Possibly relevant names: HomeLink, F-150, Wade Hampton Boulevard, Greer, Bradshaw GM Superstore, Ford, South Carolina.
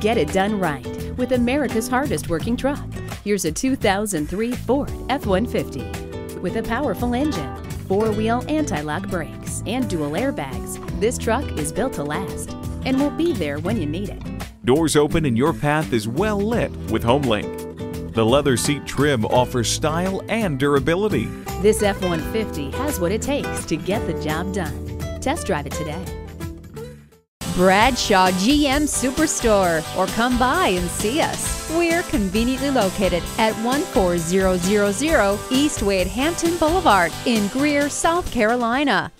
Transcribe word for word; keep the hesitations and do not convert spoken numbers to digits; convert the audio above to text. Get it done right with America's hardest working truck. Here's a two thousand three Ford F one fifty. With a powerful engine, four-wheel anti-lock brakes, and dual airbags, this truck is built to last and will be there when you need it. Doors open and your path is well lit with HomeLink. The leather seat trim offers style and durability. This F one fifty has what it takes to get the job done. Test drive it today. Bradshaw G M Superstore, or come by and see us. We're conveniently located at one four zero zero zero East Wade Hampton Boulevard in Greer, South Carolina.